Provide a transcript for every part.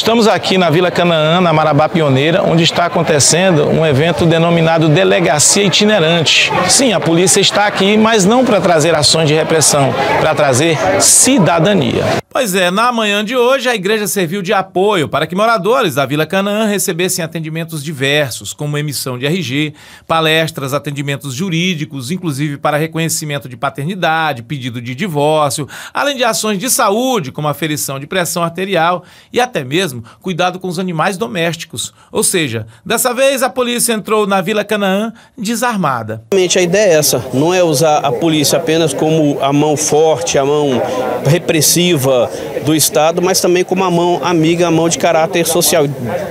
estamos aqui na Vila Canaã, na Marabá Pioneira, onde está acontecendo um evento denominado Delegacia Itinerante. Sim, a polícia está aqui, mas não para trazer ações de repressão, para trazer cidadania. Pois é, na manhã de hoje a igreja serviu de apoio para que moradores da Vila Canaã recebessem atendimentos diversos, como emissão de RG, palestras, atendimentos jurídicos, inclusive para reconhecimento de paternidade, pedido de divórcio, além de ações de saúde, como aferição de pressão arterial e até mesmo cuidado com os animais domésticos. Ou seja, dessa vez a polícia entrou na Vila Canaã desarmada. A ideia é essa, não é usar a polícia apenas como a mão forte, a mão repressiva do Estado, mas também como uma mão amiga, a mão de caráter social,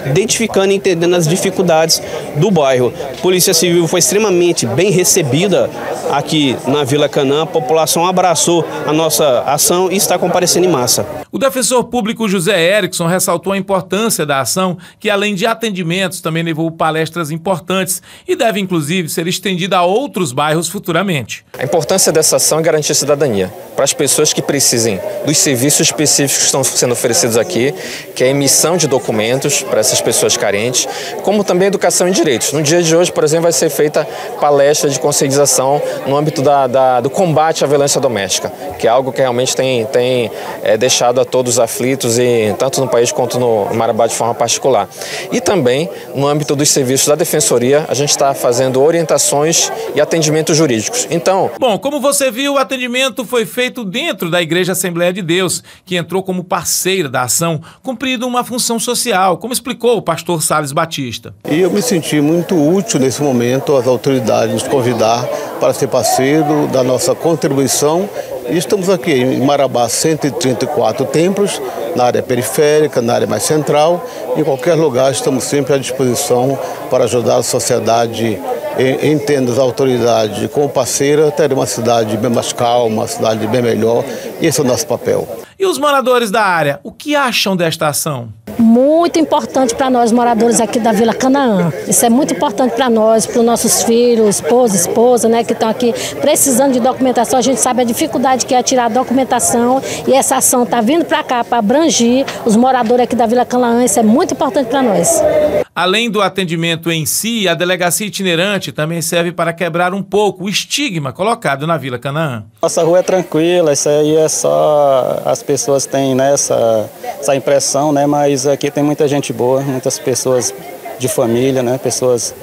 identificando e entendendo as dificuldades do bairro. A Polícia Civil foi extremamente bem recebida aqui na Vila Canaã, a população abraçou a nossa ação e está comparecendo em massa. O defensor público José Erickson ressaltou a importância da ação, que além de atendimentos também levou palestras importantes e deve inclusive ser estendida a outros bairros futuramente. A importância dessa ação é garantir a cidadania para as pessoas que precisem dos serviços específicos que estão sendo oferecidos aqui, que é a emissão de documentos para essas pessoas carentes, como também a educação em direitos. No dia de hoje, por exemplo, vai ser feita palestra de conscientização no âmbito do combate à violência doméstica, que é algo que realmente tem deixado a todos aflitos, tanto no país quanto no Marabá de forma particular. E também, no âmbito dos serviços da Defensoria, a gente está fazendo orientações e atendimentos jurídicos. Então... Bom, como você viu, o atendimento foi feito dentro da Igreja Assembleia de Deus, que entrou como parceira da ação, cumprindo uma função social, como explicou o pastor Sales Batista. E eu me senti muito útil nesse momento, as autoridades nos convidar para ser parceiro da nossa contribuição. E estamos aqui em Marabá, 134 templos, na área periférica, na área mais central. Em qualquer lugar estamos sempre à disposição para ajudar a sociedade. Entendo as autoridades como parceira, ter uma cidade bem mais calma, uma cidade bem melhor. Esse é o nosso papel. E os moradores da área, o que acham desta ação? Muito importante para nós, moradores aqui da Vila Canaã. Isso é muito importante para nós, para os nossos filhos, esposo, esposa, né, que estão aqui precisando de documentação. A gente sabe a dificuldade que é tirar a documentação e essa ação está vindo para cá para abranger os moradores aqui da Vila Canaã. Isso é muito importante para nós. Além do atendimento em si, a Delegacia Itinerante também serve para quebrar um pouco o estigma colocado na Vila Canaã. Nossa rua é tranquila, isso aí é só... As pessoas têm, né, essa impressão, né, mas aqui tem muita gente boa, muitas pessoas de família, né, pessoas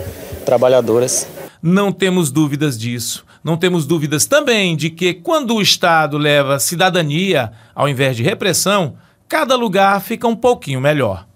trabalhadoras. Não temos dúvidas disso. Não temos dúvidas também de que quando o Estado leva cidadania, ao invés de repressão, cada lugar fica um pouquinho melhor.